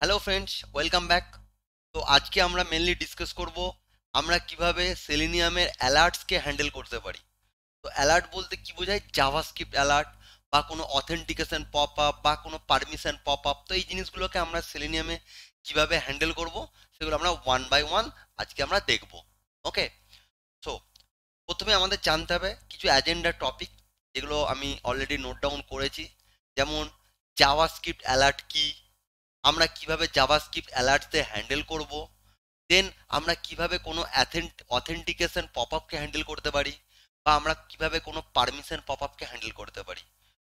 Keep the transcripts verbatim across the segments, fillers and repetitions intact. Hello friends, welcome back. তো আজকে আমরা মেনলি ডিসকাস করব আমরা কিভাবে সেলেনিয়ামের অ্যালার্টসকে হ্যান্ডেল করতে পারি। তো অ্যালার্ট বলতে কি বোঝায়? জাভাস্ক্রিপ্ট অ্যালার্ট বা কোনো অথেন্টিকেশন পপ আপ বা কোনো পারমিশন পপ আপ, তো এই জিনিসগুলোকে আমরা সেলেনিয়ামে কিভাবে হ্যান্ডেল করব সেগুলো আমরা ওয়ান বাই ওয়ান আজকে আমরা দেখব। ওকে, সো প্রথমে আমাদের জানতে হবে কিছু অ্যাজেন্ডা টপিক, যেগুলো আমি অলরেডি নোট ডাউন করেছি। যেমন জাভাস্ক্রিপ্ট অ্যালার্ট কি, আমরা কিভাবে জাভাস্ক্রিপ্ট অ্যালার্টসে হ্যান্ডেল করব, দেন আমরা কিভাবে কোনো অথেন্টিকেশন পপ আপকে হ্যান্ডেল করতে পারি বা আমরা কিভাবে কোনো পারমিশন পপ আপকে হ্যান্ডেল করতে পারি।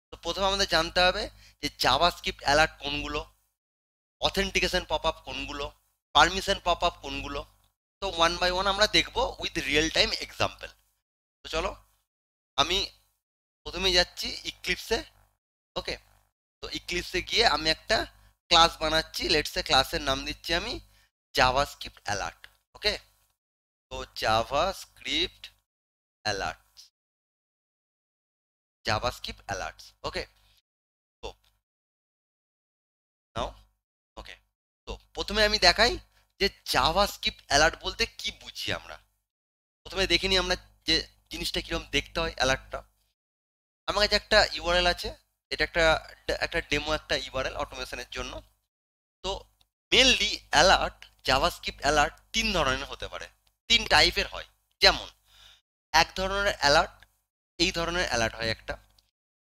তো প্রথমে আমাদের জানতে হবে যে জাভাস্ক্রিপ্ট অ্যালার্ট কোনগুলো, অথেন্টিকেশন পপ আপ কোনগুলো, পারমিশন পপ আপ কোনগুলো। তো ওয়ান বাই ওয়ান আমরা দেখব উইথ রিয়েল টাইম এক্সাম্পল। তো চলো আমি প্রথমে যাচ্ছি ইক্লিপসে। ওকে, তো ইক্লিপসে গিয়ে আমি একটা ক্লাস বানাচ্ছি, লেটসে ক্লাসের নাম দিচ্ছি আমি জাভাস্ক্রিপ্ট অ্যালার্ট। ওকে, তো JavaScript alerts, JavaScript alerts. Okay, তো নাও ওকে, তো প্রথমে আমি দেখাই যে জাভাস্ক্রিপ্ট অ্যালার্ট বলতে কি বুঝি আমরা। প্রথমে দেখিনি আমরা যে জিনিসটা কিরকম দেখতে হয় অ্যালার্টটা। আমার কাছে একটা ইউআরএল আছে, এটা একটা একটা ডেমো, একটা ইউআরএল অটোমেশনের জন্য। তো মেনলি অ্যালার্ট, জাভাস্ক্রিপ্ট অ্যালার্ট তিন ধরনের হতে পারে, তিন টাইপের হয়। যেমন এক ধরনের অ্যালার্ট, এই ধরনের অ্যালার্ট হয় একটা,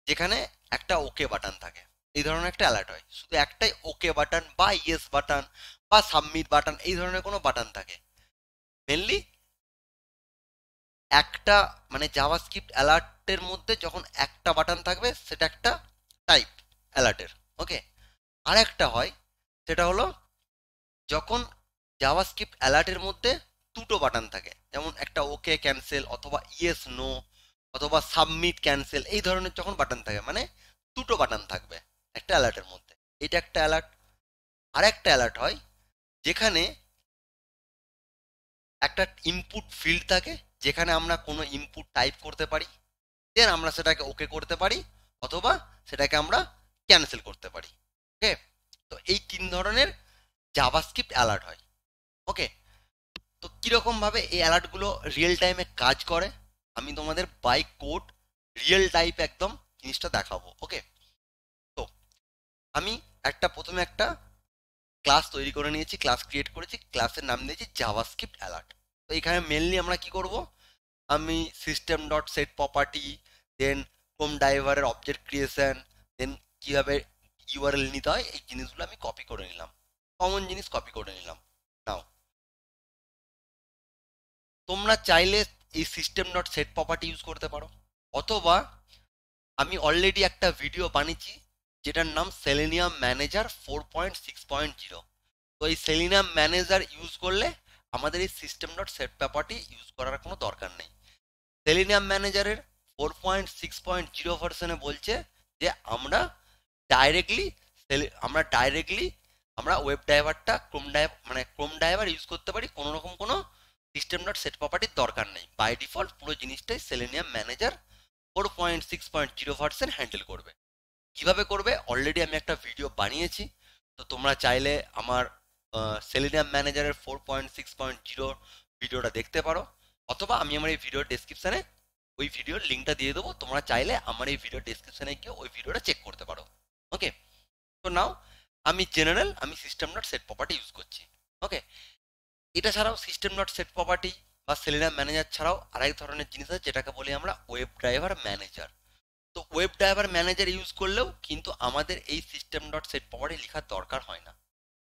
যেখানে একটা ওকে বাটন থাকে, এই ধরনের একটা অ্যালার্ট হয়। শুধু একটাই ওকে বাটন বা ইয়েস বাটন বা সাবমিট বাটন, এই ধরনের কোনো বাটন থাকে। মেনলি একটা মানে জাভাস্ক্রিপ্ট অ্যালার্টের মধ্যে যখন একটা বাটন থাকবে সেটা একটা টাইপ অ্যালার্টের। ওকে, আর একটা হয় সেটা হলো যখন জাভাস্ক্রিপ্ট অ্যালার্টের মধ্যে দুটো বাটন থাকে, যেমন একটা ওকে ক্যান্সেল অথবা ইয়েস নো অথবা সাবমিট ক্যান্সেল, এই ধরনের যখন বাটন থাকে, মানে দুটো বাটন থাকবে একটা অ্যালার্টের মধ্যে, এটা একটা অ্যালার্ট। আর একটা অ্যালার্ট হয় যেখানে একটা ইনপুট ফিল্ড থাকে, যেখানে আমরা কোনো ইনপুট টাইপ করতে পারি, দেন আমরা সেটাকে ওকে করতে পারি অথবা সেটাকে আমরা ক্যান্সেল করতে পারি। ওকে, তো এই তিন ধরনের জাভাস্ক্রিপ্ট অ্যালার্ট হয়। ওকে, তো কীরকমভাবে এই অ্যালার্টগুলো রিয়েল টাইমে কাজ করে আমি তোমাদের বাই কোড রিয়েল টাইপ একদম জিনিসটা দেখাবো। ওকে, তো আমি একটা প্রথমে একটা ক্লাস তৈরি করে নিয়েছি, ক্লাস ক্রিয়েট করেছি, ক্লাসের নাম দিয়েছি জাভাস্ক্রিপ্ট অ্যালার্ট। তো এখানে মেনলি আমরা কি করব, আমি system dot set property, then Chrome ড্রাইভারের অবজেক্ট ক্রিয়েশন, দেন কীভাবে ইউআরএল নিতে হয়, এই জিনিসগুলো আমি কপি করে নিলাম, কমন জিনিস কপি করে নিলাম। নাও তোমরা চাইলে এই system dot set property use করতে পারো, অথবা আমি অলরেডি একটা ভিডিও বানিয়েছি যেটার নাম Selenium manager four point six point zero. তো এই সেলেনিয়াম ম্যানেজার ইউজ করলে আমাদের এই system dot set property use করার কোনো দরকার নেই। সেলেনিয়াম ম্যানেজারের four point six point zero ভার্সনে বলছে যে আমরা ডাইরেক্টলি আমরা ডাইরেক্টলি আমরা ওয়েব ড্রাইভারটা ক্রোম ড্রাইভ মানে ক্রোম ড্রাইভার ইউজ করতে পারি, কোনো রকম কোনো সিস্টেম ডট সেট প্রপার্টির দরকার নেই। বাই ডিফল্ট পুরো জিনিসটাই Selenium manager four point six point zero version handle করবে। কীভাবে করবে অলরেডি আমি একটা ভিডিও বানিয়েছি, তো তোমরা চাইলে আমার সেলেনিয়াম ম্যানেজারের four point six point zero ভিডিওটা দেখতে পারো, অথবা আমি আমার এই ভিডিওর ডেসক্রিপশানে ওই ভিডিওর লিঙ্কটা দিয়ে দেবো। তোমরা চাইলে আমার এই ভিডিও ডেসক্রিপশানে গিয়ে ওই ভিডিওটা চেক করতে পারো। ওকে, তো নাও আমি জেনারেল আমি system dot set property use করছি। ওকে, এটা ছাড়াও সিস্টেম ডট সেট প্রপার্টি বা সেলেনিয়াম ম্যানেজার ছাড়াও আরেক ধরনের জিনিস আছে যেটাকে বলি আমরা ওয়েব ড্রাইভার ম্যানেজার। তো ওয়েব ড্রাইভার ম্যানেজার ইউজ করলেও কিন্তু আমাদের এই সিস্টেম ডট সেট প্রপার্টি লেখার দরকার হয় না।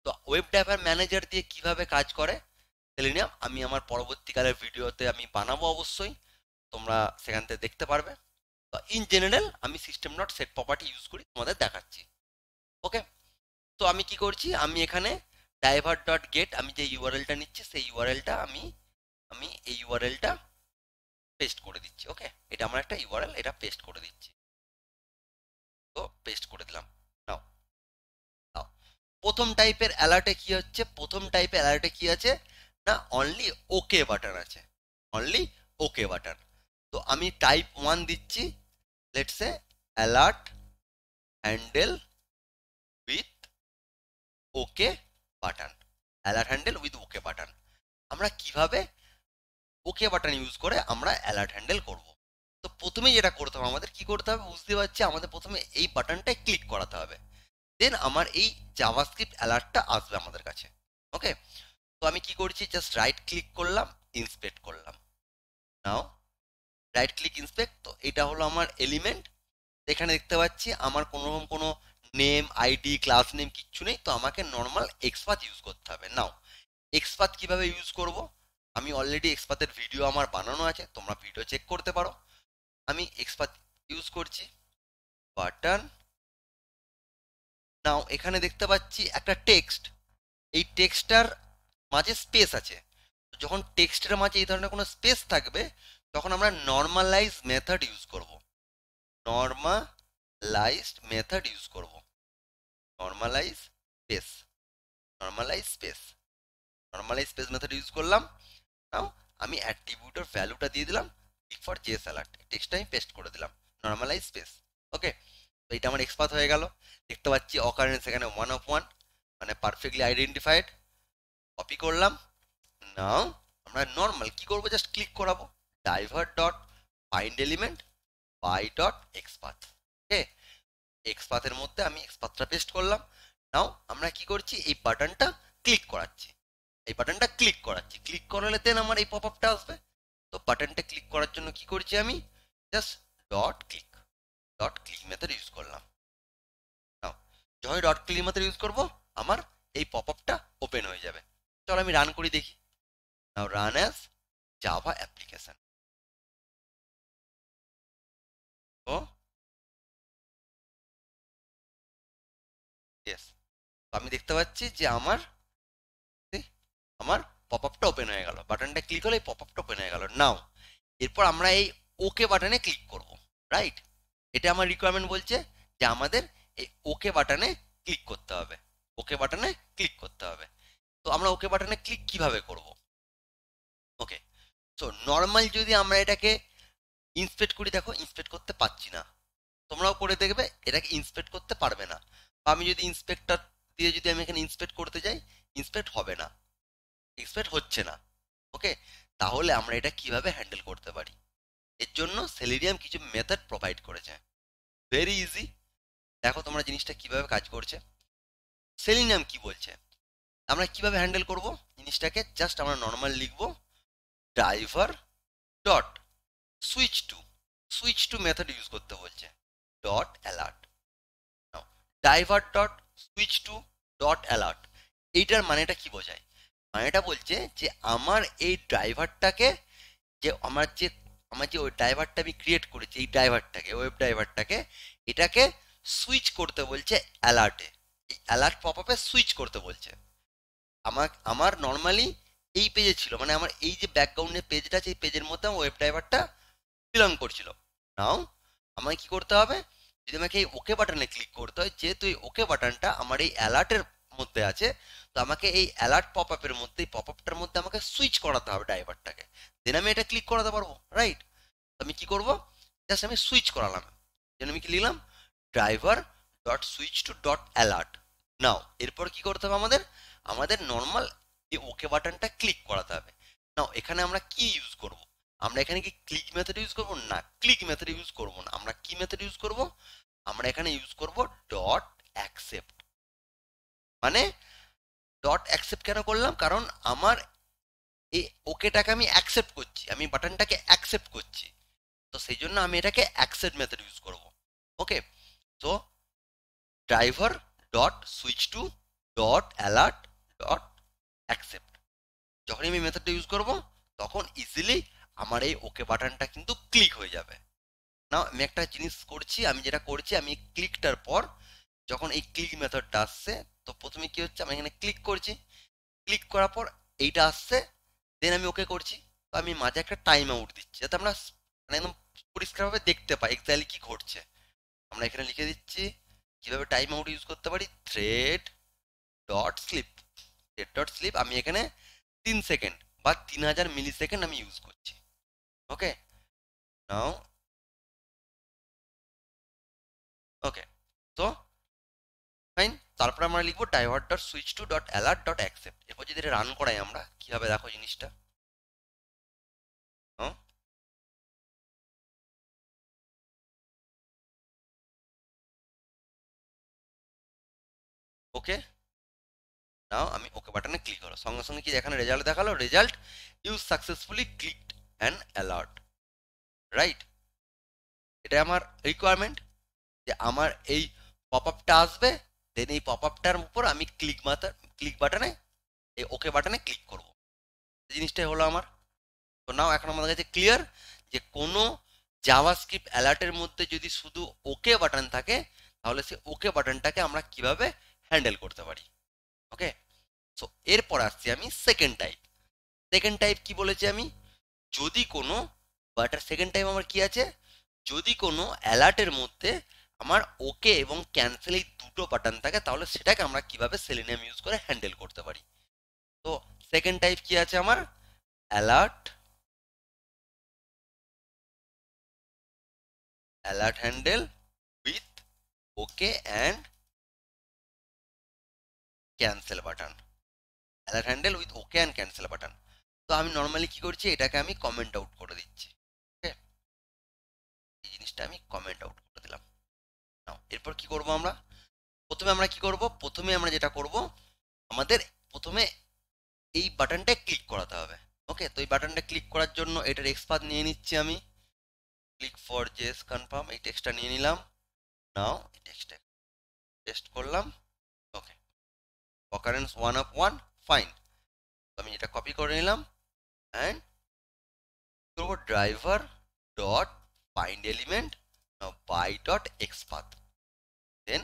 তো ওয়েব ড্রাইভার ম্যানেজার দিয়ে কিভাবে কাজ করে সেলেনিয়াম আমি আমার পরবর্তীকালের ভিডিওতে আমি বানাবো, অবশ্যই তোমরা সেখান থেকে দেখতে পারবে। তো ইন জেনারেল আমি system dot set property use করি, তোমাদের দেখাচ্ছি। ওকে, তো আমি কি করছি, আমি এখানে ড্রাইভার ডট গেট আমি যে ইউআরএলটা নিচ্ছি সেই ইউআরএলটা আমি আমি এই ইউআরএলটা পেস্ট করে দিচ্ছি। ওকে, এটা আমার একটা ইউআরএল, এটা পেস্ট করে দিচ্ছি। তো পেস্ট করে দিলাম। নাও নাও প্রথম টাইপের অ্যালার্টে কি হচ্ছে, প্রথম টাইপের অ্যালার্টে কি আছে না, অনলি ওকে বাটন আছে, অনলি ওকে বাটন। তো আমি টাইপ ওয়ান দিচ্ছি, let's say alert handle with okay button, alert handle with OK button. আমরা কিভাবে OK button use করে আমরা alert handle করব। তো প্রথমে যেটা করতে হবে আমাদের কি করতে হবে বুঝতে পারছি আমাদের প্রথমে এই বাটনটায় ক্লিক করাতে হবে। দেন আমার এই জাভাস্ক্রিপ্ট অ্যালার্টটা আসবে আমাদের কাছে। ওকে, তো আমি কি করছি জাস্ট রাইট ক্লিক করলাম, ইন্সপেক্ট করলাম। নাও রাইট ক্লিক ইন্সপেক্ট, তো এটা হলো আমার এলিমেন্ট। এখানে দেখতে পাচ্ছি আমার কোনোরকম কোনো নেম, আইডি, ক্লাস নেম কিচ্ছু নেই। তো আমাকে নর্মাল এক্সপাথ ইউজ করতে হবে। নাও এক্সপাথ কিভাবে ইউজ করব, আমি অলরেডি এক্সপাথের ভিডিও আমার বানানো আছে, তোমরা ভিডিও চেক করতে পারো। আমি এক্সপাথ ইউজ করছি বাটন। নাও এখানে দেখতে পাচ্ছি একটা টেক্সট, এই টেক্সটার মাঝে স্পেস আছে। যখন টেক্সটের মাঝে এই ধরনের কোনো স্পেস থাকবে তখন আমরা নর্মালাইজ মেথড ইউজ করব। নর্মালাইজড মেথড ইউজ করব। Normalize space, normalize space, normalize space method use করলাম। নাও আমি অ্যাট্রিবিউটের ভ্যালুটা দিয়ে দিলাম ফর জেএস অ্যালার্ট, টেক্সটটা আমি পেস্ট করে দিলাম, নর্মালাইজ স্পেস। ওকে, তো এটা আমার এক্সপাথ হয়ে গেল। দেখতে পাচ্ছি অকারেন্স এখানে ওয়ান অফ ওয়ান, মানে পারফেক্টলি আইডেন্টিফাইড। কপি করলাম। নাও আমরা নর্মাল কি করব, জাস্ট ক্লিক করাবো driver dot find element by dot XPath. Okay, এক্সপাথের মধ্যে আমি এক্সপাথটা পেস্ট করলাম। নাও আমরা কি করছি এই বাটনটা ক্লিক করাচ্ছি, এই বাটনটা ক্লিক করাচ্ছি। ক্লিক করালে দেন আমার এই পপ আপটা আসবে। তো বাটনটা ক্লিক করার জন্য কি করছি আমি just dot click, dot click method use করলাম। নাও যখন ডট ক্লিক মেথড ইউজ করব আমার এই পপ আপটা ওপেন হয়ে যাবে। চলো আমি রান করি দেখি। Now run as Java application. Oh yes, আমি দেখতে পাচ্ছি যে আমার আমার পপ আপটা ওপেন হয়ে গেল। বাটনটা ক্লিক হলে পপ আপটা ওপেন হয়ে গেল। নাও এরপর আমরা এই ওকে বাটনে ক্লিক করব। রাইট, এটা আমার রিকোয়ারমেন্ট বলছে যে আমাদের এই ওকে বাটনে ক্লিক করতে হবে, ওকে বাটনে ক্লিক করতে হবে। তো আমরা ওকে বাটনে ক্লিক কিভাবে করব? ওকে, তো নর্মাল যদি আমরা এটাকে ইন্সপেক্ট করি, দেখো ইন্সপেক্ট করতে পারছি না, তোমরাও করে দেখবে এটাকে ইন্সপেক্ট করতে পারবে না। আমি যদি ইন্সপেক্টর দিয়ে যদি আমি এখানে ইন্সপেক্ট করতে যাই ইন্সপেক্ট হবে না, এক্সপেক্ট হচ্ছে না। ওকে, তাহলে আমরা এটা কিভাবে হ্যান্ডেল করতে পারি? এর জন্য সেলেরিয়াম কিছু মেথড প্রোভাইড করেছে, ভেরি ইজি। দেখো তোমরা জিনিসটা কিভাবে কাজ করছে। সেলেরিয়াম কি বলছে আমরা কিভাবে হ্যান্ডেল করব জিনিসটাকে, জাস্ট আমরা নর্মাল লিখব driver dot switch to, switch to method use করতে বলছে dot alert. Driver dot switch to dot alert, এইটার মানেটা কি বোঝায়? মানেটা বলছে যে আমার এই ড্রাইভারটাকে, যে আমার যে আমার যে ওই ড্রাইভারটা আমি ক্রিয়েট করেছি, এই ড্রাইভারটাকে, ওয়েব ড্রাইভারটাকে, এটাকে সুইচ করতে বলছে অ্যালার্টে, এই অ্যালার্ট পপ আপে সুইচ করতে বলছে। আমার আমার নর্মালি এই পেজে ছিল, মানে আমার এই যে ব্যাকগ্রাউন্ডের পেজটা আছে এই পেজের মধ্যে আমার ওয়েব ড্রাইভারটা বিলং করছিল। নাও আমাকে কি করতে হবে, যদি আমাকে এই ওকে বাটনে ক্লিক করতে হয়, যেহেতু এই ওকে বাটনটা আমার এই অ্যালার্টের মধ্যে আছে, তো আমাকে এই অ্যালার্ট পপ আপের মধ্যে, এই পপ আপটার মধ্যে আমাকে সুইচ করাতে হবে ড্রাইভারটাকে, দেন আমি এটা ক্লিক করাতে পারবো। রাইট, আমি কি করব জাস্ট আমি সুইচ করালাম, যেন আমি কি লিখলাম driver dot switch to dot alert. Now এরপর কি করতে হবে আমাদের, আমাদের নর্মাল এই ওকে বাটনটা ক্লিক করাতে হবে। নাও এখানে আমরা কি ইউজ করব, আমরা এখানে কি ক্লিক মেথড ইউজ করব? না, ক্লিক মেথড ইউজ করব না। আমরা কি মেথড ইউজ করব? আমরা এখানে ইউজ করব ডট অ্যাকসেপ্ট। মানে ডট অ্যাকসেপ্ট কেন করলাম? কারণ আমার এই ওকেটাকে আমি অ্যাকসেপ্ট করছি, আমি বাটনটাকে অ্যাকসেপ্ট করছি, তো সেই জন্য আমি এটাকে অ্যাকসেপ্ট মেথড ইউজ করব। ওকে, তো driver dot switch to dot alert dot accept, যখন আমি মেথডটা ইউজ করব তখন ইজিলি আমার এই ওকে বাটনটা কিন্তু ক্লিক হয়ে যাবে। নাও আমি একটা জিনিস করছি, আমি যেটা করছি আমি ক্লিকটার পর যখন এই ক্লিক মেথডটা আসছে, তো প্রথমে কি হচ্ছে আমি এখানে ক্লিক করছি, ক্লিক করার পর এইটা আসছে, দেন আমি ওকে করছি। তো আমি মাঝে একটা টাইম আউট দিচ্ছি যাতে আমরা মানে একদম পরিষ্কারভাবে দেখতে পাই এক্স্যাক্টলি কী ঘটছে। আমরা এখানে লিখে দিচ্ছি কীভাবে টাইম আউট ইউজ করতে পারি, thread dot sleep, thread dot sleep. আমি এখানে তিন সেকেন্ড বা তিন হাজার মিলি সেকেন্ড আমি ইউজ করছি। ওকে, নাও ওকে, তো ফাইন। তারপর আমরা লিখব divert.switch to.alert.accept এরপর যদি এটা রান করাই আমরা কি হবে দেখো জিনিসটা হুম ওকে নাও আমি ওকে বাটনে ক্লিক করলাম সঙ্গে সঙ্গে কি এখানে রেজাল্ট দেখালো result you successfully clicked an alert right এটা আমার রিকোয়ারমেন্ট যে আমার এই পপআপটা আসবে দেন এই পপআপটার উপর আমি ক্লিক মাত্র ক্লিক বাটনে এই ওকে বাটনে ক্লিক করব এই জিনিসটা হলো আমার তো নাও এখন আমাদের কাছে ক্লিয়ার যে কোন জাভাস্ক্রিপ্ট অ্যালার্টের মধ্যে যদি শুধু ওকে বাটন থাকে তাহলে সেই ওকে বাটনটাকে আমরা কিভাবে হ্যান্ডেল করতে পারি ওকে সো এরপর আসছে আমি সেকেন্ড টাইপ সেকেন্ড টাইপ কি বলেছি আমি যদি কোনো বাটার সেকেন্ড টাইপ আমার কি আছে যদি কোনো অ্যালার্টের মধ্যে আমার ওকে এবং ক্যান্সেল এই দুটো বাটন থাকে তাহলে সেটাকে আমরা কিভাবে সেলেনিয়াম ইউজ করে হ্যান্ডেল করতে পারি তো সেকেন্ড টাইপ কি আছে আমার alert alert handle with okay and cancel button alert handle with okay and cancel button তো আমি নরমালি কি করছি এটাকে আমি কমেন্ট আউট করে দিচ্ছি ওকে এই জিনিসটা আমি কমেন্ট আউট করে দিলাম নাও এরপর কি করব আমরা প্রথমে আমরা কি করব প্রথমে আমরা যেটা করব আমাদের প্রথমে এই বাটনটা ক্লিক করাতে হবে ওকে তো এই বাটনটা ক্লিক করার জন্য এটার এক্সপাথ নিয়ে নিচ্ছি আমি ক্লিক ফর জেস কনফার্ম এই টেক্সটটা নিয়ে নিলাম নাও এই টেক্সটটা পেস্ট করলাম okay occurrence one of one fine আমি এটা কপি করে নিলাম এন্ড করব driver dot find element now by dot XPath then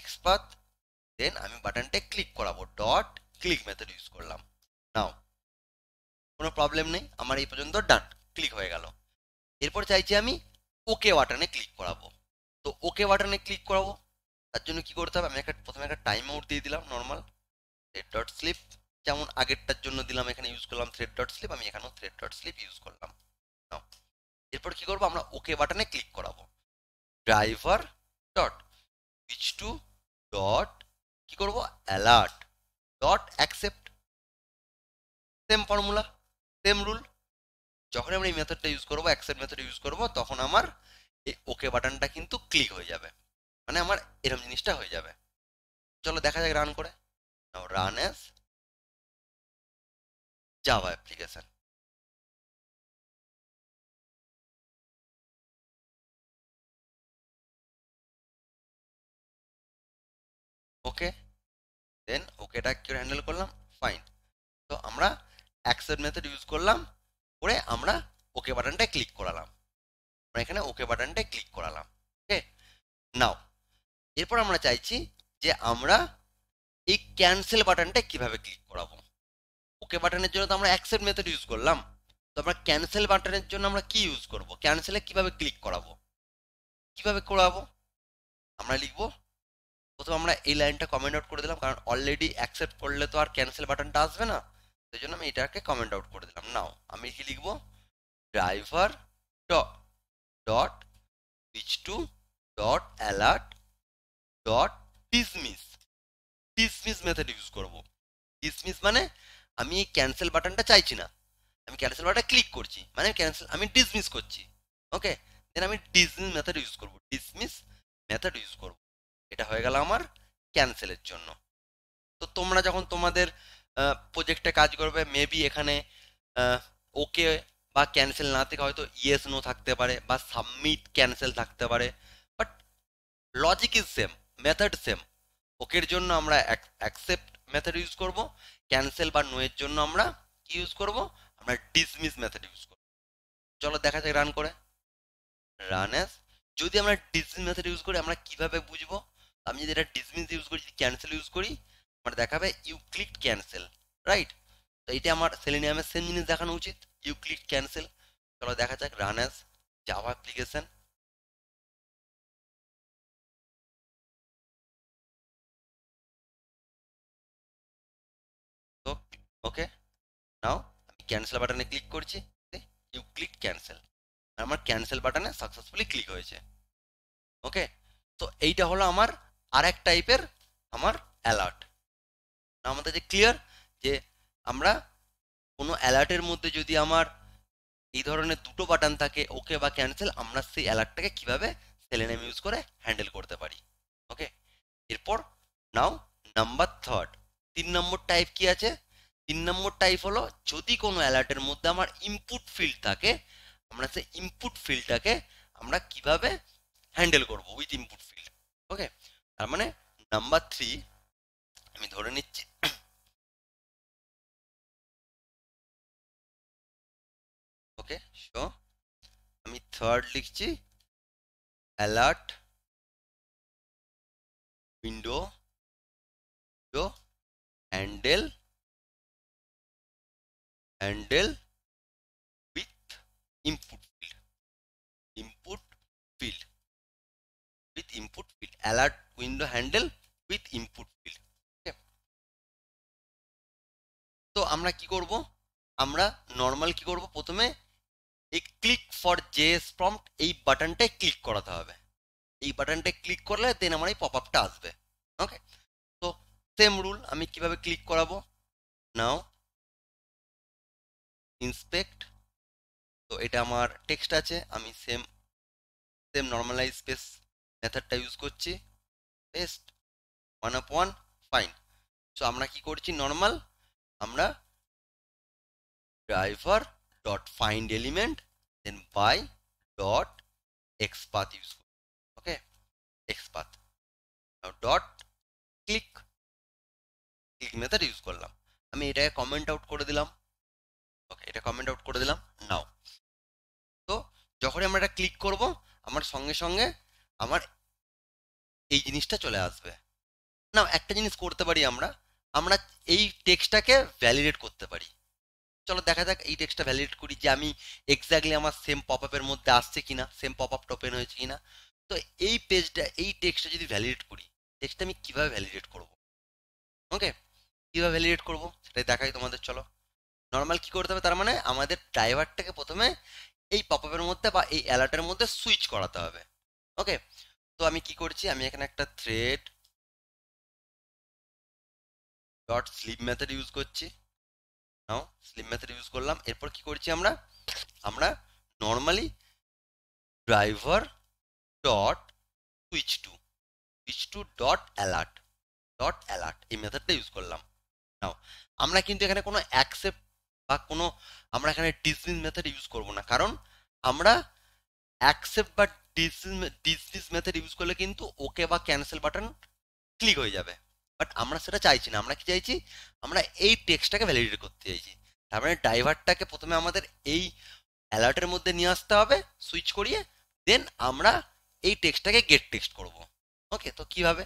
XPath then আমি বাটনটা ক্লিক করাবো ডট ক্লিক মেথড ইউজ করলাম নাও কোনো প্রবলেম নেই আমার এই পর্যন্ত ডান ক্লিক হয়ে গেল এরপর চাইছি আমি ওকে বাটনে ক্লিক করাবো তো ওকে বাটনে ক্লিক করাবো তার জন্য কি করতে হবে আমি একটা প্রথমে একটা টাইম আউট দিয়ে দিলাম নর্মাল থ্রেড ডট স্লিপ যেমন আগেরটার জন্য দিলাম এখানে ইউজ করলাম থ্রেড ডট স্লিপ আমি এখানেও থ্রেড ডট স্লিপ ইউজ করলাম নাও এরপর কি করব আমরা ওকে বাটনে ক্লিক করাবো driver dot switch to dot কি করব alert dot accept same formula same rule যখন আমরা এই মেথডটা ইউজ করব অ্যাকসেপ্ট মেথড ইউজ করব তখন আমার এই ওকে বাটনটা কিন্তু ক্লিক হয়ে যাবে মানে আমার এরকম জিনিসটা হয়ে যাবে চলো দেখা যাক রান করে now run as Java application okay then ওকেটা কি করে হ্যান্ডেল করলাম ফাইন তো আমরা অ্যাকসেপ্ট মেথড ইউজ করলাম করে আমরা ওকে বাটনটা ক্লিক করালাম আমরা এখানে ওকে বাটনটা ক্লিক করালাম ওকে নাও এরপর আমরা চাইছি যে আমরা এই ক্যান্সেল বাটনটা কিভাবে ক্লিক করাবো ওকে বাটনের জন্য তো আমরা অ্যাকসেপ্ট মেথড ইউজ করলাম তো আমরা ক্যান্সেল বাটনের জন্য আমরা কি ইউজ করব ক্যান্সেলে কিভাবে ক্লিক করাবো কিভাবে করাবো আমরা লিখবো প্রথমে আমরা এই লাইনটা কমেন্ট আউট করে দিলাম কারণ অলরেডি অ্যাকসেপ্ট করলে তো আর ক্যান্সেল বাটনটা আসবে না সেই জন্য আমি এটাকে কমেন্ট আউট করে দিলাম নাও আমি কি লিখবো driver dot switch to dot alert dot dismiss dismiss method use করবো ডিসমিস মানে আমি এই ক্যান্সেল বাটনটা চাইছি না আমি ক্যান্সেল বাটনটা ক্লিক করছি মানে ক্যান্সেল আমি ডিসমিস করছি ওকে দেন আমি ডিসমিস মেথড ইউজ করবো ডিসমিস মেথড ইউজ করবো এটা হয়ে গেল আমার ক্যান্সেলের জন্য তো তোমরা যখন তোমাদের প্রজেক্টে কাজ করবে মেবি এখানে ওকে বা ক্যান্সেল না থেকে হয়তো ইয়েস নো থাকতে পারে বা সাবমিট ক্যান্সেল থাকতে পারে but logic is same method same ওকের জন্য আমরা অ্যাকসেপ্ট মেথড ইউজ করব ক্যান্সেল বা নো এর জন্য আমরা কি ইউজ করব আমরা ডিসমিস মেথড ইউজ করব চলো দেখা যাক রান করে রান অ্যাজ যদি আমরা ডিসমিস মেথড ইউজ করি আমরা কিভাবে বুঝবো আমি যদি এটা ডিসমিস ইউজ করি যদি ক্যান্সেল ইউজ করি আমার দেখাবে ইউ ক্লিক ক্যান্সেল রাইট তো এটা আমার সেলেনিয়ামের সেম জিনিস দেখানো উচিত ইউ ক্লিক ক্যান্সেল চলো দেখা যাক run as Java application okay now আমি ক্যান্সেল বাটনে ক্লিক করছি ইউ ক্লিক ক্যান্সেল আমার ক্যান্সেল বাটনে সাকসেসফুলি ক্লিক হয়েছে ওকে তো এইটা হলো আমার আর এক টাইপের আমার অ্যালার্ট। আমাদের যে ক্লিয়ার যে আমরা কোনো অ্যালার্টের মধ্যে যদি আমার এই ধরনের দুটো বাটন থাকে ওকে বা ক্যান্সেল, আমরা সেই অ্যালার্টটাকে কিভাবে সেলেনিয়াম ইউজ করে হ্যান্ডেল করতে পারি। ওকে, এরপর নাও নাম্বার থার্ড, তিন নম্বর টাইপ কি আছে? তিন নম্বর টাইপ হলো যদি কোনো অ্যালার্টের মধ্যে আমার ইনপুট ফিল্ড থাকে, আমরা সেই ইনপুট ফিল্ডটাকে আমরা কিভাবে হ্যান্ডেল করব উইথ ইনপুট ফিল্ড। ওকে, তার মানে নাম্বার থ্রি আমি ধরে নিচ্ছি ওকে, সো আমি থার্ড লিখছি alert window handle handle with input field, input field with input field, alert window handle with input field. তো আমরা কি করব? আমরা নর্মাল কি করব? প্রথমে এই ক্লিক ফর জেএস প্রম্পট এই বাটনটায় ক্লিক করাতে হবে। এই বাটনটায় ক্লিক করলে দেন আমার এই পপ আপটা আসবে। ওকে, তো সেম রুল আমি কিভাবে ক্লিক করাবো? নাও ইন্সপেক্ট, তো এটা আমার টেক্সট আছে, আমি সেম সেম নর্মালাইজ স্পেস মেথডটা ইউজ করছি, paste one of one fine. So আমরা কি করছি? নর্মাল আমরা driver dot find element then by dot XPath use করি। Okay, XPath dot click click method use করলাম, আমি এটাকে কমেন্ট আউট করে দিলাম। ওকে, এটা কমেন্ট আউট করে দিলাম। নাও তো যখনই আমরা এটা ক্লিক করব আমার সঙ্গে সঙ্গে আমার এই জিনিসটা চলে আসবে। না, একটা জিনিস করতে পারি আমরা, আমরা এই টেক্সটটাকে ভ্যালিডেট করতে পারি। চলো দেখা যাক এই টেক্সটটা ভ্যালিডেট করি যে আমি এক্স্যাক্টলি আমার সেম পপ আপের মধ্যে আসছে কিনা, সেম পপ আপটা ওপেন হয়েছে কিনা। তো এই পেজটা এই টেক্সটটা যদি ভ্যালিডেট করি, টেক্সটটা আমি কিভাবে ভ্যালিডেট করব? ওকে, কিভাবে ভ্যালিডেট করব সেটাই দেখাই তোমাদের। চলো নর্মাল কি করতে হবে? তার মানে আমাদের ড্রাইভারটাকে প্রথমে এই পপ আপের মধ্যে বা এই অ্যালার্টের মধ্যে সুইচ করাতে হবে। ওকে, তো আমি কি করছি? আমি এখানে একটা thread dot sleep method use করছি। নাও স্লিপ মেথড ইউজ করলাম। এরপর কি করছি আমরা? আমরা normally driver dot switch to switch to dot alert dot alert এই মেথডটা ইউজ করলাম। নাও আমরা কিন্তু এখানে কোনো অ্যাকসেপ্ট বা কোনো আমরা এখানে ডিসমিস মেথড ইউজ করব না, কারণ আমরা অ্যাকসেপ্ট বা ডিসমিস মেথড ইউজ করলে কিন্তু ওকে বা ক্যান্সেল বাটন ক্লিক হয়ে যাবে, বাট আমরা সেটা চাইছি না। আমরা কি চাইছি? আমরা এই টেক্সটটাকে ভ্যালিডেট করতে চাইছি। তার মানে ড্রাইভারটাকে প্রথমে আমাদের এই অ্যালার্টের মধ্যে নিয়ে আসতে হবে সুইচ করিয়ে, দেন আমরা এই টেক্সটটাকে গেট টেক্সট করব। ওকে, তো কিভাবে?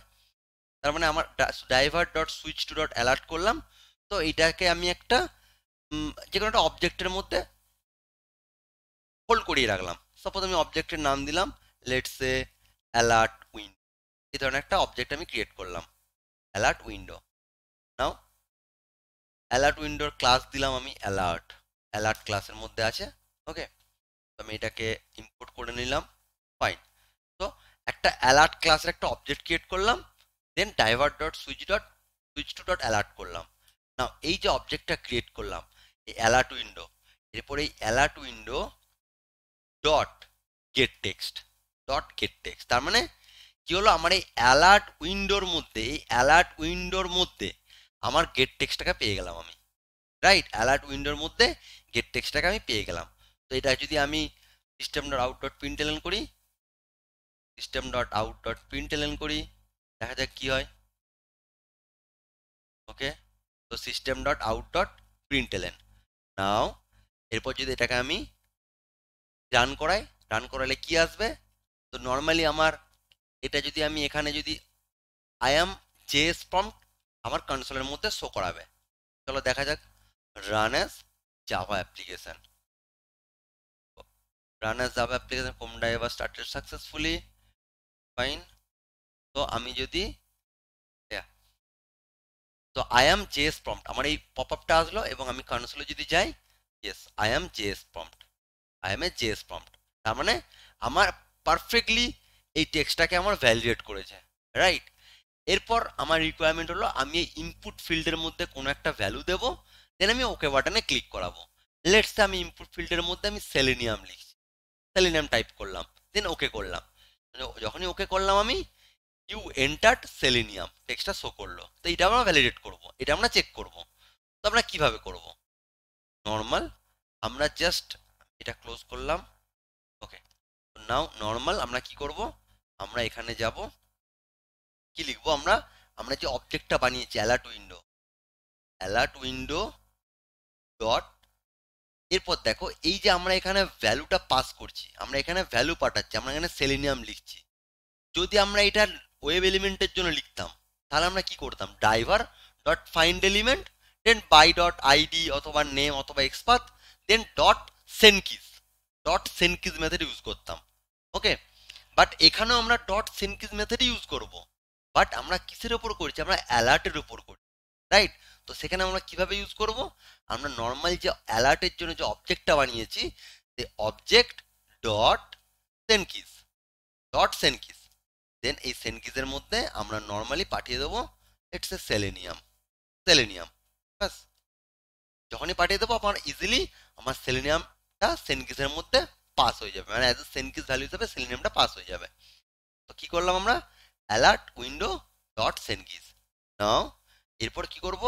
তার মানে আমার driver dot switch to dot alert করলাম। তো এইটাকে আমি একটা যে কোনো একটা অবজেক্টের মধ্যে হোল্ড করিয়ে রাখলাম। সাপোজ আমি অবজেক্টের নাম দিলাম লেটস সে অ্যালার্ট উইন্ডো, এই ধরনের একটা অবজেক্ট আমি ক্রিয়েট করলাম অ্যালার্ট উইন্ডো। নাও অ্যালার্ট উইন্ডোর ক্লাস দিলাম আমি অ্যালার্ট, অ্যালার্ট ক্লাসের মধ্যে আছে। ওকে, তো আমি এটাকে ইম্পোর্ট করে নিলাম, ফাইন। তো একটা অ্যালার্ট ক্লাসের একটা অবজেক্ট ক্রিয়েট করলাম, then driver dot switch dot switch to dot alert করলাম। নাও এই যে অবজেক্টটা ক্রিয়েট করলাম এই অ্যালার্ট উইন্ডো, এরপর এই alert window dot get text dot get text. তার মানে কি হলো? আমার এই অ্যালার্ট উইন্ডোর মধ্যে এই অ্যালার্ট উইন্ডোর মধ্যে আমার গেট টেক্সটটাকে পেয়ে গেলাম আমি, রাইট? অ্যালার্ট উইন্ডোর মধ্যে গেট টেক্সটটাকে আমি পেয়ে গেলাম। তো এটা যদি আমি system dot out dot println করি, system dot out dot println করি, দেখা যাক কি হয়। ওকে, তো system dot out dot println. Now এরপর যদি এটাকে আমি রান করাই, রান করালে কি আসবে? তো নর্মালি আমার এটা যদি আমি এখানে যদি আই অ্যাম জেএস প্রম্পট আমার কনসোলের মধ্যে শো করাবে। চলো দেখা যাক, run as Java application, run as Java application কম ড্রাইভার স্টার্টেড সাকসেসফুলি, ফাইন। তো আমি যদি তো আই অ্যাম জেএস প্রম্পট আমার এই পপ আপটা আসলো, এবং আমি কনসোলে যদি যাই, yes I am JS prompt, I am a JS prompt. তার মানে আমার পারফেক্টলি এই টেক্সটটাকে আমার ভ্যালিডেট করেছে, রাইট? এরপর আমার রিকোয়ারমেন্ট হলো আমি এই ইনপুট ফিল্ডের মধ্যে কোনো একটা ভ্যালু দেব, দেন আমি ওকে বাটনে ক্লিক করাবো। লেটস সে আমি ইনপুট ফিল্ডের মধ্যে আমি সেলেনিয়াম লিখছি, সেলেনিয়াম টাইপ করলাম, দেন ওকে করলাম। যখনই ওকে করলাম আমি ইউ এন্টার্ড সেলেনিয়াম টেক্সটটা শো করলো। তো এটা আমরা ভ্যালিডেট করব, এটা আমরা চেক করব। তো আমরা কিভাবে করব? নর্মাল আমরা জাস্ট এটা ক্লোজ করলাম, ওকে। নাও নর্মাল আমরা কি করব, আমরা এখানে যাব, কি লিখবো আমরা, আমরা যে অবজেক্টটা বানিয়েছি alert window, alert window dot, এরপর দেখো এই যে আমরা এখানে ভ্যালুটা পাস করছি, আমরা এখানে ভ্যালু পাঠাচ্ছি, আমরা এখানে সেলেনিয়াম লিখছি। যদি আমরা এটা ওয়েব এলিমেন্টের জন্য লিখতাম তাহলে আমরা কি করতাম, driver dot find element, then by dot ID অথবা নেম অথবা XPath, then dot send keys, dot send keys method use করতাম, ওকে। বাট এখানেও আমরা ডট সেনকিস মেথড ইউজ করব, বাট আমরা কিসের ওপর করছি, আমরা অ্যালার্টের ওপর করছি, রাইট। তো সেখানে আমরা কিভাবে ইউজ করব, আমরা নর্মাল যে অ্যালার্টের জন্য যে অবজেক্টটা বানিয়েছি সেই object dot send keys, dot send keys, then এই সেনকিসের মধ্যে আমরা নর্মালি পাঠিয়ে দেবো ইটস এ সেলেনিয়াম, সেলেনিয়াম বাস। যখনই পাঠিয়ে দেবো আমার ইজিলি আমার সেলেনিয়ামটা সেনকিসের মধ্যে পাস হয়ে যাবে, মানে অ্যাজ এ সেনকিস ভ্যালু হিসেবে সেলেনিয়ামটা পাস হয়ে যাবে। তো কি করলাম আমরা, alert window dot send keys. Now এরপর কি করব,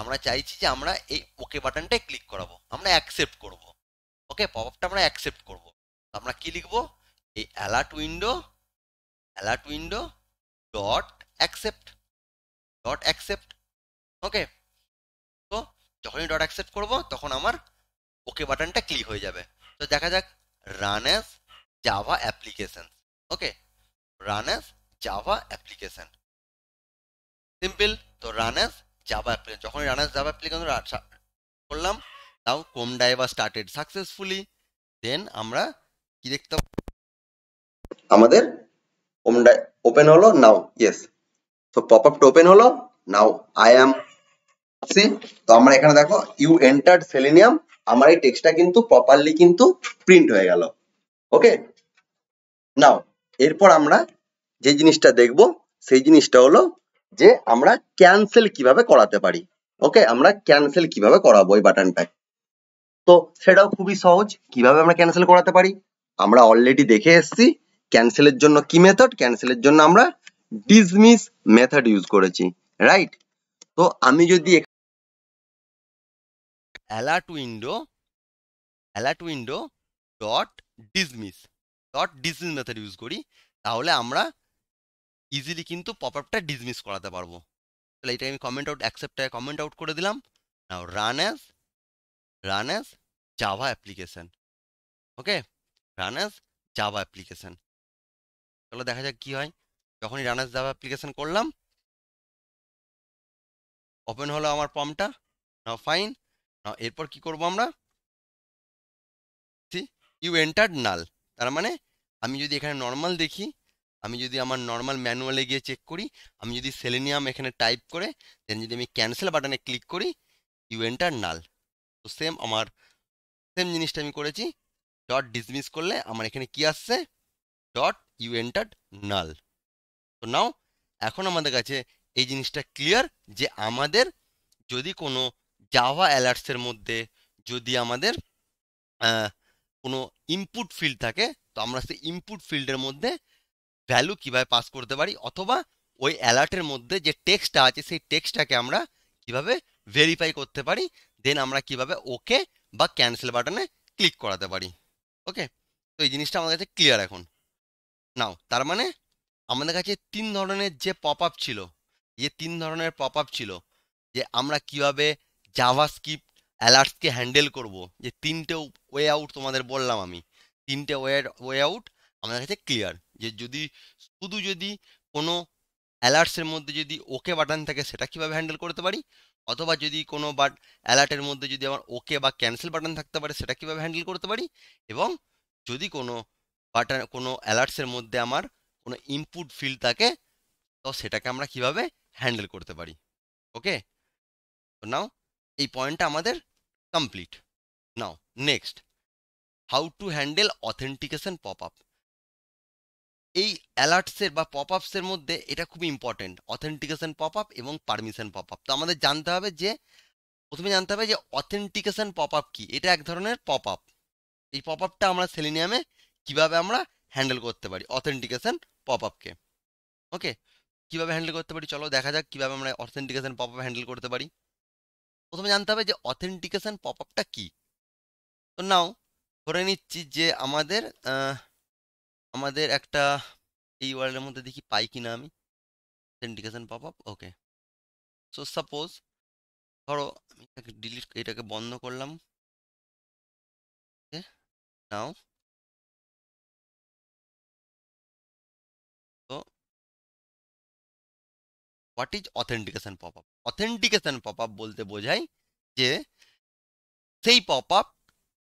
আমরা চাইছি যে আমরা এই ওকে বাটনটায় ক্লিক করাবো, আমরা অ্যাকসেপ্ট করব, ওকে, পপ আপটা আমরা অ্যাকসেপ্ট করব। তো আমরা কি লিখব, এই alert window, alert window dot accept, dot accept, okay. তো যখনই ডট অ্যাকসেপ্ট করব তখন আমার ওকে বাটনটা ক্লিক হয়ে যাবে। তো দেখা যাক, run as Java application, okay, run as Java application, simple. তো রান অ্যাজ জাভা অ্যাপ্লিকেশন, যখনই রান অ্যাজ জাভা অ্যাপ্লিকেশন করলাম, তাও কোম ড্রাইভার স্টার্টেড সাকসেসফুলি, দেন আমরা কি দেখতে পাবো, আমাদের ওপেন হলো। নাও ইয়েস, তো পপ আপটা ওপেন হলো। নাও আই অ্যাম সি, তো আমরা এখানে দেখো ইউ এন্টার্ড সেলেনিয়াম, আমার এই টেক্সটটা কিন্তু প্রপারলি কিন্তু প্রিন্ট হয়ে গেল, ওকে। নাও এরপর আমরা যে জিনিসটা দেখব সেই জিনিসটা হলো যে আমরা ক্যান্সেল কিভাবে করাতে পারি, ওকে। আমরা ক্যান্সেল কিভাবে করাবো এই বাটনটাকে, তো সেটাও খুবই সহজ। কিভাবে আমরা ক্যান্সেল করাতে পারি, আমরা অলরেডি দেখে এসেছি ক্যান্সেলের জন্য কি মেথড, ক্যান্সেলের জন্য আমরা ডিসমিস মেথড ইউজ করেছি, রাইট। তো আমি যদি alert window, alert window dot dismiss, dot dismiss method use করি, তাহলে আমরা ইজিলি কিন্তু পপ আপটা ডিসমিস করাতে পারবো। তাহলে এটা আমি কমেন্ট আউট, অ্যাকসেপ্টটাকে কমেন্ট আউট করে দিলাম। Now run as, run as Java application, okay, run as Java application. চলো দেখা যাক কি হয়। যখনই রান অ্যাজ জাভা অ্যাপ্লিকেশন করলাম, ওপেন হলো আমার প্রম্পটটা, নাও ফাইন। নাও এরপর কি করব আমরা, সি ইউ এন্টার্ড নাল, তার মানে আমি যদি এখানে নর্মাল দেখি, আমি যদি আমার নর্মাল ম্যানুয়ালে গিয়ে চেক করি, আমি যদি সেলেনিয়াম এখানে টাইপ করে দেন যদি আমি ক্যান্সেল বাটনে ক্লিক করি, ইউ এন্টার নাল। তো সেম আমার সেম জিনিসটা আমি করেছি, ডট ডিসমিস করলে আমার এখানে কি আসছে, ডট ইউ এন্টার নাল। তো নাও এখন আমাদের কাছে এই জিনিসটা ক্লিয়ার যে আমাদের যদি কোনো জাভা অ্যালার্টসের মধ্যে যদি আমাদের কোনো ইনপুট ফিল্ড থাকে, তো আমরা সেই ইনপুট ফিল্ডের মধ্যে ভ্যালু কীভাবে পাস করতে পারি, অথবা ওই অ্যালার্টের মধ্যে যে টেক্সটটা আছে সেই টেক্সটটাকে আমরা কিভাবে ভেরিফাই করতে পারি, দেন আমরা কিভাবে ওকে বা ক্যান্সেল বাটনে ক্লিক করাতে পারি, ওকে। তো এই জিনিসটা আমাদের কাছে ক্লিয়ার এখন। নাও তার মানে আমাদের কাছে তিন ধরনের যে পপ আপ ছিল, যে তিন ধরনের পপ আপ ছিল, যে আমরা কিভাবে জাভাস্ক্রিপ্ট অ্যালার্টসকে হ্যান্ডেল করব, যে তিনটে ওয়ে আউট তোমাদের বললাম আমি, তিনটে ওয়ে ওয়ে আউট আমাদের কাছে ক্লিয়ার। যে যদি শুধু যদি কোনো অ্যালার্টসের মধ্যে যদি ওকে বাটন থাকে সেটা কিভাবে হ্যান্ডেল করতে পারি, অথবা যদি কোনো বাট অ্যালার্টের মধ্যে যদি আমার ওকে বা ক্যান্সেল বাটন থাকতে পারে সেটা কিভাবে হ্যান্ডেল করতে পারি, এবং যদি কোনো বাটন কোনো অ্যালার্টসের মধ্যে আমার কোনো ইনপুট ফিল্ড থাকে তো সেটাকে আমরা কিভাবে হ্যান্ডেল করতে পারি, ওকে। তো নাও এই পয়েন্টটা আমাদের complete. Now next, how to handle authentication pop up. এই অ্যালার্টসের বা পপ আপসের মধ্যে এটা খুব ইম্পর্টেন্ট, অথেন্টিকেশন পপ আপ এবং পারমিশন পপ আপ। তো আমাদের জানতে হবে যে প্রথমে জানতে হবে যে অথেন্টিকেশন পপ আপ কী। এটা এক ধরনের পপ আপ। এই পপ আপটা আমরা সেলিনিয়ামে কীভাবে আমরা হ্যান্ডেল করতে পারি অথেন্টিকেশন পপ আপকে। ওকে, কীভাবে হ্যান্ডেল করতে পারি চলো দেখা যাক কীভাবে আমরা অথেন্টিকেশন পপ আপ হ্যান্ডেল করতে পারি। প্রথমে জানতে হবে যে অথেন্টিকেশন পপ আপটা কী। তো নাও ধরে নিচ্ছি যে আমাদের আমাদের একটা এই ওয়ার্ল্ডের মধ্যে দেখি পাই কি না আমি authentication pop up. Okay, so suppose ধরো আমি এটাকে ডিলিট, এটাকে বন্ধ করলাম। নাও তো what is authentication pop up. Authentication pop up বলতে বোঝায় যে সেই পপ আপ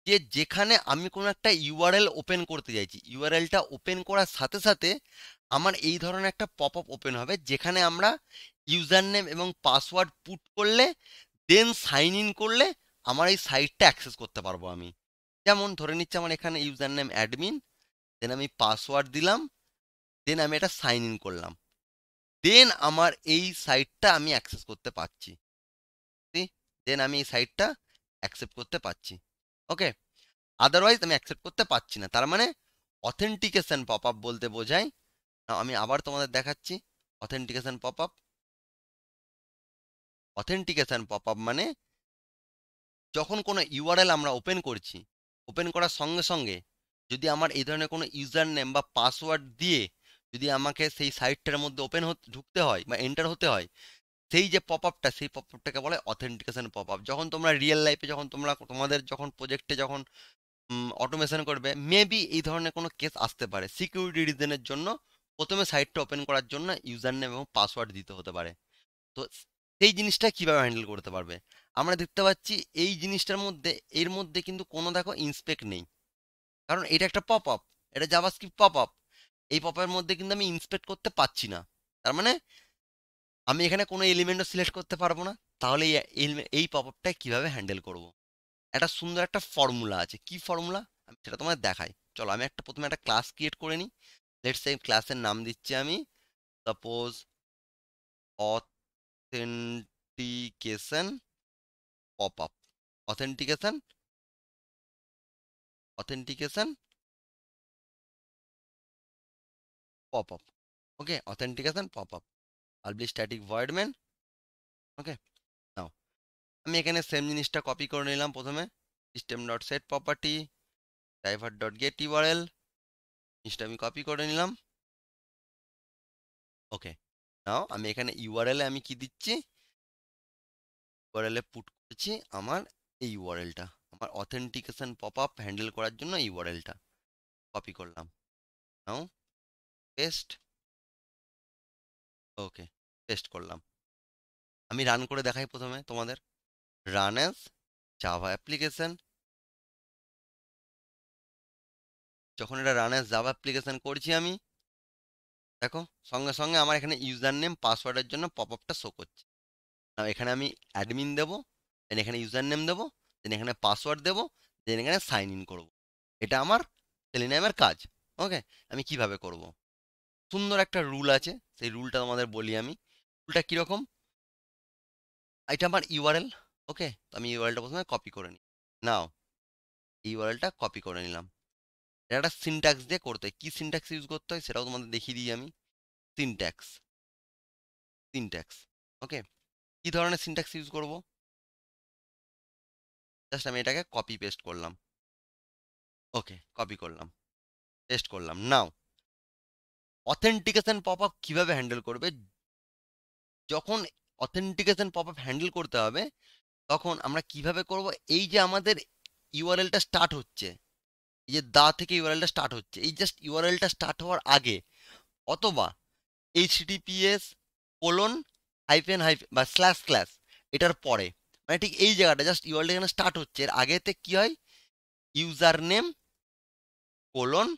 যে যেখানে আমি কোনো একটা ইউআরএল ওপেন করতে চাইছি, ইউআরএলটা ওপেন করার সাথে সাথে আমার এই ধরনের একটা পপ আপ ওপেন হবে যেখানে আমরা ইউজার নেম এবং পাসওয়ার্ড পুট করলে দেন সাইন ইন করলে আমার এই সাইটটা অ্যাক্সেস করতে পারবো আমি। যেমন ধরে নিচ্ছে আমার এখানে ইউজার নেম অ্যাডমিন, দেন আমি পাসওয়ার্ড দিলাম, দেন আমি এটা সাইন ইন করলাম, দেন আমার এই সাইটটা আমি অ্যাক্সেস করতে পারছি, দেন আমি এই সাইটটা অ্যাকসেপ্ট করতে পারছি। ওকে, আদারওয়াইজ আমি অ্যাকসেপ্ট করতে পারছি না। তার মানে অথেন্টিকেশন পপ আপ বলতে বোঝায়, আমি আবার তোমাদের দেখাচ্ছি authentication pop up. Authentication pop up মানে যখন কোনো ইউআরএল আমরা ওপেন করছি, ওপেন করার সঙ্গে সঙ্গে যদি আমার এই ধরনের কোনো ইউজার নেম বা পাসওয়ার্ড দিয়ে যদি আমাকে সেই সাইটটার মধ্যে ওপেন হতে ঢুকতে হয় বা এন্টার হতে হয়, সেই যে পপ আপটা, সেই পপ আপটাকে বলে অথেন্টিকেশন পপ আপ। যখন তোমরা রিয়েল লাইফে, যখন তোমরা তোমাদের যখন প্রজেক্টে যখন অটোমেশন করবে, মেবি এই ধরনের কোনো কেস আসতে পারে। সিকিউরিটি রিজনের জন্য প্রথমে সাইটটা ওপেন করার জন্য ইউজার নেম এবং পাসওয়ার্ড দিতে হতে পারে। তো সেই জিনিসটা কীভাবে হ্যান্ডেল করতে পারবে আমরা দেখতে পাচ্ছি। এই জিনিসটার মধ্যে এর মধ্যে কিন্তু কোনো দেখো ইন্সপেক্ট নেই, কারণ এটা একটা পপ আপ, এটা জাভাস্ক্রিপ্ট পপ আপ। এই পপ আপের মধ্যে কিন্তু আমি ইন্সপেক্ট করতে পারছি না, তার মানে আমি এখানে কোনো এলিমেন্টও সিলেক্ট করতে পারবো না। তাহলে এই এই পপ আপটা কীভাবে হ্যান্ডেল করব। একটা সুন্দর একটা ফর্মুলা আছে, কি ফর্মুলা আমি সেটা তোমাদের দেখাই। চলো আমি একটা প্রথমে একটা ক্লাস ক্রিয়েট করে নিই। লেটস সে ক্লাসের নাম দিচ্ছি আমি suppose authentication pop up. Authentication authentication pop up. Okay, authentication pop up publish static void main. Okay, now আমি এখানে সেম জিনিসটা কপি করে নিলাম। প্রথমে system dot set property driver dot get URL জিনিসটা আমি কপি করে নিলাম। ওকে, নাও আমি এখানে ইউআরএল এ আমি কি দিচ্ছি, ইউআরএল এ পুট করছি আমার এই ইউআরএলটা, আমার অথেন্টিকেশন পপ আপ হ্যান্ডেল করার জন্য ইউআরএলটা কপি করলাম। Now paste. ওকে, পেস্ট করলাম। আমি রান করে দেখাই প্রথমে তোমাদের। Run as Java application. যখন এটা রান অ্যাজ জাভা অ্যাপ্লিকেশন করছি আমি, দেখো সঙ্গে সঙ্গে আমার এখানে ইউজার নেম পাসওয়ার্ডের জন্য পপ আপটা শো করছে। এখানে আমি অ্যাডমিন দেবো, দেন এখানে ইউজার নেম দেবো, দেন এখানে পাসওয়ার্ড দেবো, দেন এখানে সাইন ইন করবো। এটা আমার সেলিনিয়ামের কাজ। ওকে, আমি কিভাবে করব। সুন্দর একটা রুল আছে, সেই রুলটা তোমাদের বলি আমি। রুলটা কীরকম, এটা আমার ইউআরএল। ওকে, তো আমি ইউআরএলটা প্রথমে কপি করে নিই। নাও ইউআরএলটা কপি করে নিলাম। এটা একটা সিনট্যাক্স দিয়ে করতে হয়, কী সিনট্যাক্স ইউজ করতে হয় সেটাও তোমাদের দেখিয়ে দিই আমি। সিনট্যাক্স সিনট্যাক্স ওকে, কী ধরনের সিনট্যাক্স ইউজ করব, জাস্ট আমি এটাকে কপি পেস্ট করলাম। ওকে, কপি করলাম, পেস্ট করলাম। নাও অথেন্টিকেশন পপ আপ কীভাবে হ্যান্ডেল করবে। যখন অথেন্টিকেশন পপ আপ হ্যান্ডেল করতে হবে তখন আমরা কিভাবে করব, এই যে আমাদের ইউআরএলটা স্টার্ট হচ্ছে, এই যে দা থেকে ইউআরএলটা স্টার্ট হচ্ছে, এই জাস্ট ইউআরএলটা স্টার্ট হওয়ার আগে অথবা এইচটিটিপিএস কোলন হাইফেন হাইফেন বা স্ল্যাশ স্ল্যাশ এটার পরে, মানে ঠিক এই জায়গাটা জাস্ট ইউআরএলটা এখানে স্টার্ট হচ্ছে, এর আগেতে কী হয় user name colon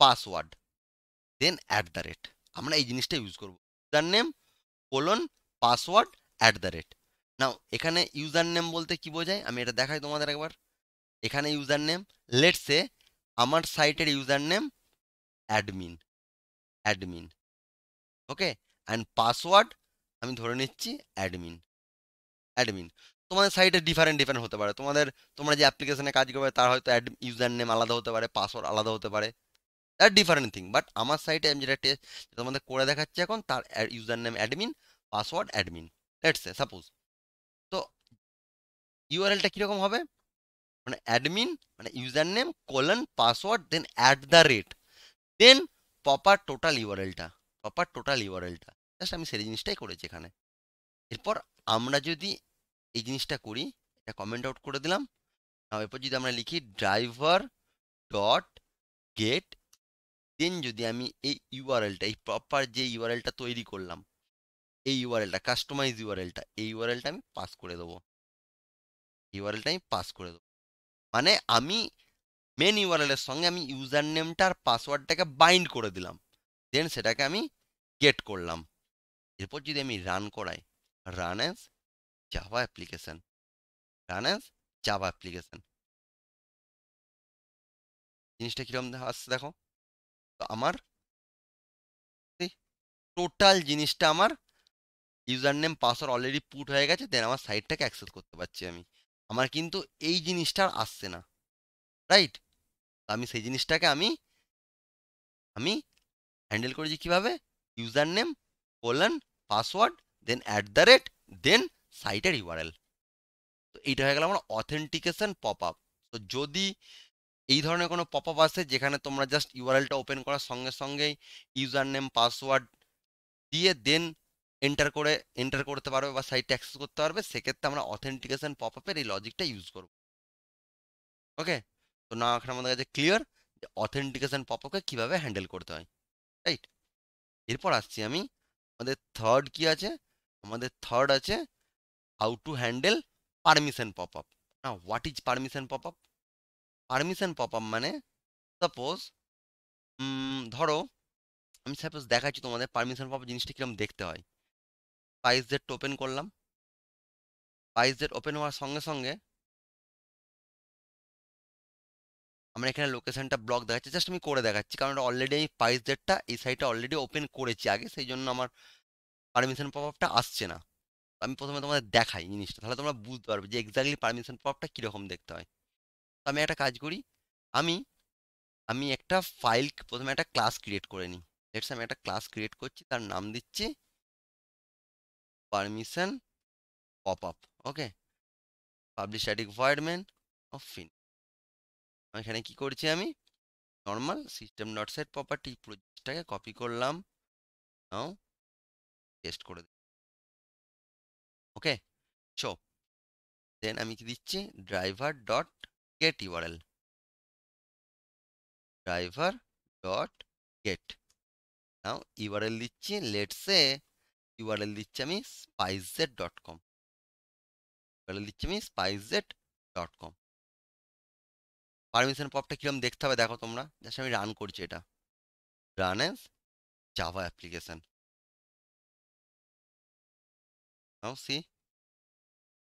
password then at the rate. আমরা এই জিনিসটা ইউজ করব, user name colon password at the rate. Now এখানে ইউজার নেম বলতে কি বোঝায় আমি এটা দেখাই তোমাদের একবার। এখানে ইউজার নেম লেটস সে আমার সাইটের user name admin, admin. Okay, and password আমি ধরে নিচ্ছি admin. Admin. তোমাদের সাইটে ডিফারেন্ট ডিফারেন্ট হতে পারে, তোমাদের তোমরা যে অ্যাপ্লিকেশনে কাজ করবে তার হয়তো ইউজার নেম আলাদা হতে পারে, পাসওয়ার্ড আলাদা হতে পারে, দ্যাট ডিফারেন্ট থিং। বাট আমার সাইটে আমি যেটা টেস্ট তোমাদের করে দেখাচ্ছি এখন তার user name admin, password admin, let's say suppose. তো ইউআরএলটা কীরকম হবে, মানে অ্যাডমিন মানে user name colon password then at the rate then proper total ইউআরএলটা, প্রপার টোটাল ইউআরএলটা জাস্ট আমি সেই জিনিসটাই করেছি এখানে। এরপর আমরা যদি এই জিনিসটা করি, এটা কমেন্ট আউট করে দিলাম, এরপর যদি আমরা লিখি ড্রাইভার ডট গেট, দেন যদি আমি এই ইউআরএলটা এই প্রপার যে ইউআরএলটা তৈরি করলাম এই ইউআরএলটা কাস্টমাইজ ইউআরএলটা এই ইউআরএলটা আমি পাস করে দেবো, ইউআরএলটা আমি পাস করে দেবো, মানে আমি মেন ইউআরএলের সঙ্গে আমি ইউজার নেমটা আর পাসওয়ার্ডটাকে বাইন্ড করে দিলাম, দেন সেটাকে আমি গেট করলাম। এরপর যদি আমি রান করাই, run as Java application, run as Java application, জিনিসটা কিরকম আসছে দেখো। তো আমার টোটাল জিনিসটা আমার user name password already put হয়ে গেছে, দেন আমার সাইটটাকে অ্যাক্সেস করতে পারছি আমি, আমার কিন্তু এই জিনিসটা আর আসছে না, রাইট। তো আমি সেই জিনিসটাকে আমি আমি হ্যান্ডেল করেছি কিভাবে, user name colon password then at the rate then সাইটের ইউআরএল। তো এইটা হয়ে গেল আমার অথেন্টিকেশন পপ আপ। তো যদি এই ধরনের কোনো পপ আপ আসে যেখানে তোমরা জাস্ট ইউআরএলটা ওপেন করার সঙ্গে সঙ্গেই ইউজার নেম পাসওয়ার্ড দিয়ে দেন এন্টার করে এন্টার করতে পারবে বা সাইটটা অ্যাক্সেস করতে পারবে, সেক্ষেত্রে আমরা অথেন্টিকেশন পপ আপের এই লজিকটা ইউজ করব। ওকে, তো না এখন আমাদের কাছে ক্লিয়ার যে অথেন্টিকেশন পপ আপকে কীভাবে হ্যান্ডেল করতে হয়, রাইট। এরপর আসছি আমি আমাদের থার্ড কি আছে, আমাদের থার্ড আছে how to handle permission pop-up. Now what is permission pop-up? Permission pop-up মানে suppose ধরো আমি সাপোজ দেখাচ্ছি তোমাদের permission pop-up জিনিসটা কিরকম দেখতে হয়। পাইজেট ওপেন করলাম, পাইজেট ওপেন হওয়ার সঙ্গে সঙ্গে আমরা এখানে লোকেশনটা ব্লক দেখাচ্ছি, জাস্ট আমি করে দেখাচ্ছি কারণ এটা অলরেডি আমি পাইজেটটা এই সাইটটা অলরেডি ওপেন করেছি আগে, সেই জন্য আমার permission pop-upটা আসছে না। আমি প্রথমে তোমাদের দেখাই জিনিসটা, তাহলে তোমরা বুঝতে পারবে যে এক্স্যাক্টলি পারমিশন পপটা কীরকম দেখতে হয়। তো আমি একটা কাজ করি, আমি আমি একটা ফাইল প্রথমে একটা ক্লাস ক্রিয়েট করে নিই, লেটস আমি একটা ক্লাস ক্রিয়েট করছি, তার নাম দিচ্ছি permission pop up. Okay, publish static void main of ফিন। এখানে কী করছি আমি normal system dot set property প্রজেক্টটাকে কপি করলাম, নাও পেস্ট করে দিই। ওকে, সো দেন আমি কি দিচ্ছি driver dot get URL, driver dot get, now URL দিচ্ছি, লেটস সে ইউআরএল দিচ্ছি আমি স্পাইসজেট ডট কম, ইউআরএল দিচ্ছি আমি স্পাইসজেট ডট কম। পারমিশন পপটা কীরকম দেখতে হবে দেখো তোমরা, জাস্ট আমি রান করছি এটা, run as Java application. Now see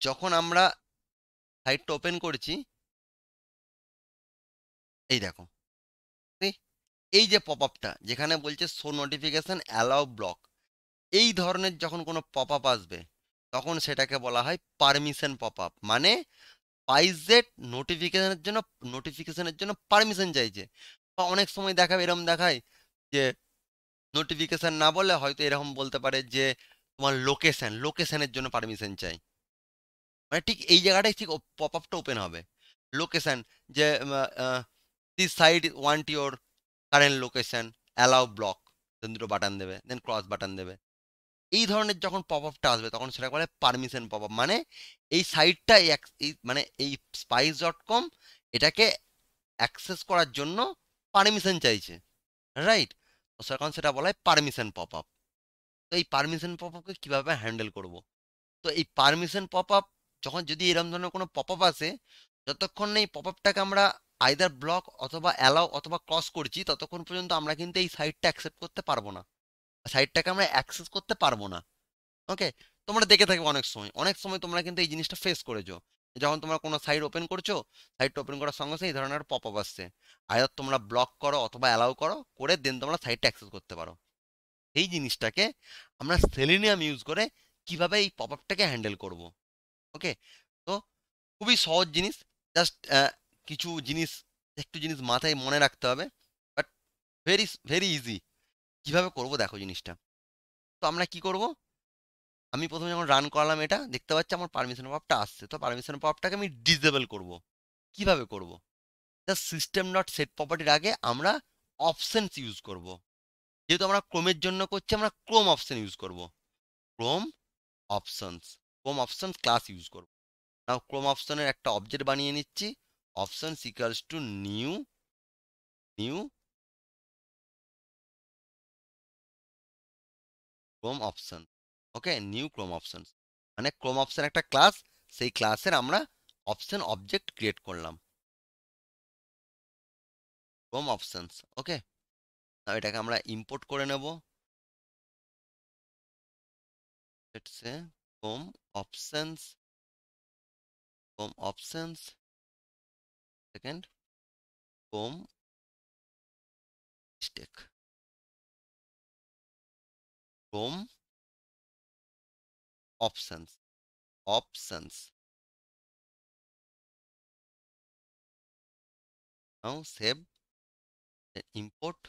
যখন আমরা সাইটটা ওপেন করছি এই দেখো এই যে পপ আপটা যেখানে বলছে শো নোটিফিকেশান অ্যালাউ ব্লক, এই ধরনের যখন কোনো পপ আপ আসবে তখন সেটাকে বলা হয় পারমিশন পপ আপ। মানে পাইজেট নোটিফিকেশানের জন্য নোটিফিকেশানের জন্য পারমিশন চাইছে, বা অনেক সময় দেখাবে এরকম দেখায় যে নোটিফিকেশান না বলে হয়তো এরকম বলতে পারে যে তোমার লোকেশান লোকেশানের জন্য পারমিশন চাই, মানে ঠিক এই জায়গাটাই ঠিক পপ আপটা ওপেন হবে লোকেশান, যে this site want your current location allow block, then দুটো বাটন দেবে, দেন ক্রস বাটন দেবে। এই ধরনের যখন পপ আপটা আসবে তখন সেটা বলে পারমিশন পপ আপ। মানে এই সাইটটা এই মানে এই স্পাইস ডট কম এটাকে অ্যাক্সেস করার জন্য পারমিশন চাইছে, রাইট। তখন সেটা বলা হয় পারমিশন পপ আপ। তো এই পারমিশন পপ আপকে কীভাবে হ্যান্ডেল করব, তো এই পারমিশন পপ আপ যখন যদি এরকম ধরনের কোনো পপ আপ আসে, যতক্ষণ না এই পপ আপটাকে আমরা আইদার ব্লক অথবা অ্যালাউ অথবা ক্রস করছি ততক্ষণ পর্যন্ত আমরা কিন্তু এই সাইটটা অ্যাকসেপ্ট করতে পারবো না, সাইটটাকে আমরা অ্যাক্সেস করতে পারবো না। ওকে, তোমরা দেখে থাকবে অনেক সময়, অনেক সময় তোমরা কিন্তু এই জিনিসটা ফেস করেছো যখন তোমরা কোনো সাইট ওপেন করছো, সাইটটা ওপেন করার সঙ্গে সঙ্গে এই ধরনের পপ আপ আসছে। আয়াত তোমরা ব্লক করো অথবা অ্যালাউ করো, করে দেন তোমরা সাইটটা অ্যাক্সেস করতে পারো। এই জিনিসটাকে আমরা সেলেনিয়াম ইউজ করে কিভাবে এই পপ আপটাকে হ্যান্ডেল করব। ওকে, তো খুবই সহজ জিনিস, জাস্ট কিছু জিনিস একটু জিনিস মাথায় মনে রাখতে হবে, বাট ভেরি ভেরি ইজি। কিভাবে করব দেখো জিনিসটা। তো আমরা কি করব, আমি প্রথমে যখন রান করলাম এটা দেখতে পাচ্ছি আমার পারমিশন পপটা আসছে। তো পারমিশন পপটাকে আমি ডিসেবল করব। কিভাবে করব, জাস্ট সিস্টেম ডট সেট প্রপার্টির আগে আমরা অপশনস ইউজ করব। যেহেতু আমরা ক্রোমের জন্য করছি, আমরা ক্রোম অপশন ইউজ করব। Chrome options, Chrome options class use করব। নাও ক্রোম অপশনের একটা অবজেক্ট বানিয়ে নিচ্ছি। Option equals to new new Chrome option. Okay, new Chrome option মানে ক্রোম অপশন একটা ক্লাস, সেই ক্লাসের আমরা অপশন অবজেক্ট ক্রিয়েট করলাম, ক্রোম অপশনস। ওকে, এটাকে আমরা ইম্পোর্ট করে নেব, Chrome options, Chrome options second Chrome stake, Chrome options options now save the import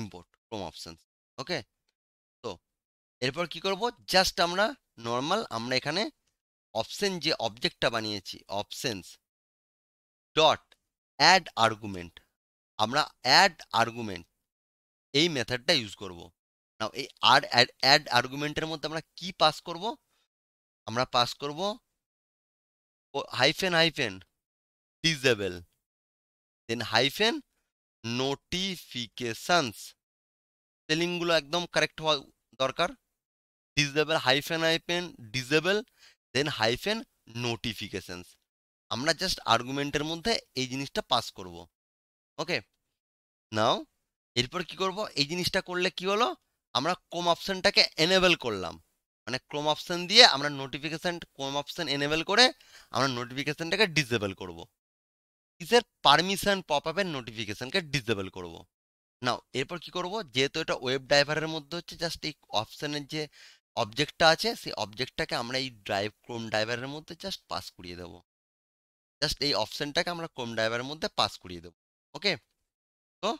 import from options. okay, so এরপর কি করব, জাস্ট আমরা নরমাল আমরা এখানে অপশন যে অবজেক্টটা বানিয়েছি options dot add argument, আমরা add argument এই মেথডটা ইউজ করব। নাও এই আর অ্যাড অ্যাড আর্গুমেন্টের মধ্যে আমরা কি পাস করব, আমরা পাস করব hyphen hyphen disable, then hyphen notifications. স্পেলিংগুলো একদম কারেক্ট হওয়া দরকার। Disable hyphen hyphen disable then hyphen notifications. আমরা জাস্ট আর্গুমেন্টের মধ্যে এই জিনিসটা পাস করব। ওকে, নাও এরপর কি করব, এই জিনিসটা করলে কি হলো, আমরা ক্রোম অপশনটাকে এনেবল করলাম। মানে ক্রোম অপশন দিয়ে আমরা নোটিফিকেশন, ক্রোম অপশন এনেবল করে আমরা নোটিফিকেশনটাকে ডিসেবল করব। কিসের, পারমিশন পপ আপের নোটিফিকেশনকে ডিসেবল করব। নাও এরপর কি করব, যেহেতু এটা ওয়েব ড্রাইভারের মধ্যে হচ্ছে, জাস্ট এই অপশনের যে অবজেক্টটা আছে সেই অবজেক্টটাকে আমরা এই ড্রাইভ ক্রোম ড্রাইভারের মধ্যে জাস্ট পাস করিয়ে দেবো। জাস্ট এই অপশনটাকে আমরা ক্রোম ড্রাইভারের মধ্যে পাস করিয়ে দেবো। ওকে, তো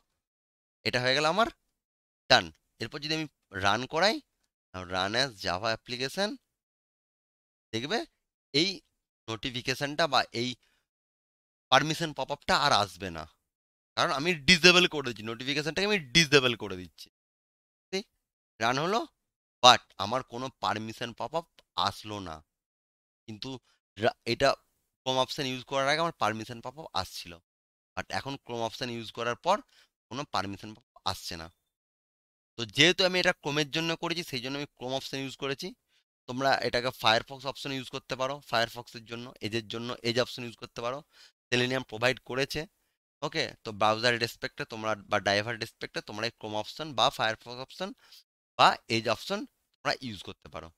এটা হয়ে গেল আমার ডান। এরপর যদি আমি রান করাই, রান অ্যাজ জাভা অ্যাপ্লিকেশন, দেখবে এই নোটিফিকেশানটা বা এই পারমিশন পপ আপটা আর আসবে না, কারণ আমি ডিসেবল করে দিচ্ছি নোটিফিকেশানটাকে, আমি ডিসেবল করে দিচ্ছি। রান হলো, বাট আমার কোনো পারমিশন পপ আপ আসলো না। কিন্তু এটা ক্রোম অপশন ইউজ করার আগে আমার পারমিশন পপ আপ আসছিল, বাট এখন ক্রোম অপশন ইউজ করার পর কোনো পারমিশন পপ আপ আসছে না। তো যেহেতু আমি এটা ক্রোমের জন্য করেছি, সেই জন্য আমি ক্রোম অপশন ইউজ করেছি। তোমরা এটাকে ফায়ারফক্স অপশন ইউজ করতে পারো, ফায়ারফক্সের জন্য এজের জন্য এজ অপশন ইউজ করতে পারো, সেলেনিয়াম প্রোভাইড করেছে। ওকে, তো ব্রাউজার রেসপেক্টে তোমরা বা ড্রাইভার রেসপেক্টে তোমরা এই ক্রোম অপশন বা ফায়ারফক্স অপশন বা এজ অপশন তোমরা ইউজ করতে পারো।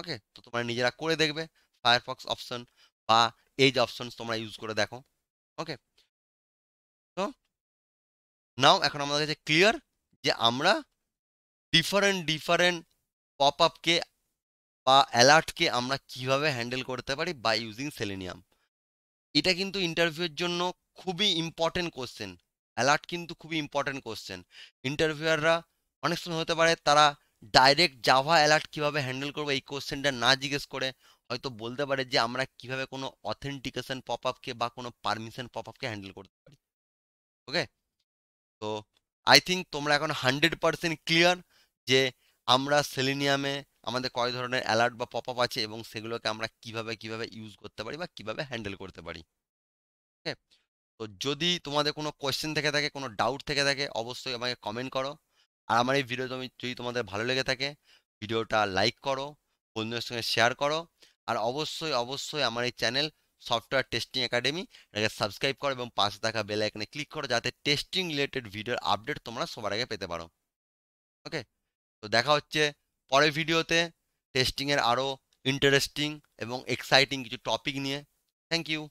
ওকে, তো তোমরা নিজেরা করে দেখবে, ফায়ারফক্স অপশন বা এজ অপশন তোমরা ইউজ করে দেখো। ওকে, তো নাও এখন আমাদের কাছে ক্লিয়ার যে আমরা ডিফারেন্ট ডিফারেন্ট পপ আপকে বা অ্যালার্টকে আমরা কিভাবে হ্যান্ডেল করতে পারি বাই ইউজিং সেলেনিয়াম। এটা কিন্তু ইন্টারভিউয়ের জন্য খুবই ইম্পর্টেন্ট কোশ্চেন। অ্যালার্ট কিন্তু খুবই ইম্পর্টেন্ট কোশ্চেন। ইন্টারভিউয়াররা অনেক সময় হতে পারে তারা ডাইরেক্ট জাভা অ্যালার্ট কিভাবে হ্যান্ডেল করবো এই কোশ্চেনটা না জিজ্ঞেস করে হয়তো বলতে পারে যে আমরা কিভাবে কোনো অথেন্টিকেশন পপ আপকে বা কোনো পারমিশন পপ আপকে হ্যান্ডেল করতে পারি। ওকে, তো আই থিঙ্ক তোমরা এখন হান্ড্রেড পারসেন্ট ক্লিয়ার যে আমরা সেলেনিয়ামে আমাদের কয় ধরনের অ্যালার্ট বা পপ আপ আছে এবং সেগুলোকে আমরা কিভাবে কিভাবে ইউজ করতে পারি বা কিভাবে হ্যান্ডেল করতে পারি। ওকে, তো যদি তোমাদের কোনো কোয়েশ্চেন থেকে থাকে, কোনো ডাউট থেকে থাকে, অবশ্যই আমাকে কমেন্ট করো। আর আমার এই ভিডিও তুমি যদি তোমাদের ভালো লেগে থাকে, ভিডিওটা লাইক করো, বন্ধুদের সঙ্গে শেয়ার করো, আর অবশ্যই অবশ্যই আমার এই চ্যানেল সফটওয়্যার টেস্টিং একাডেমি এটাকে সাবস্ক্রাইব করো এবং পাশে থাকা বেল আইকনে ক্লিক করো, যাতে টেস্টিং রিলেটেড ভিডিওর আপডেট তোমরা সবার আগে পেতে পারো। ওকে, তো দেখা হচ্ছে পরের ভিডিওতে টেস্টিংয়ের আরও ইন্টারেস্টিং এবং এক্সাইটিং কিছু টপিক নিয়ে। Thank you.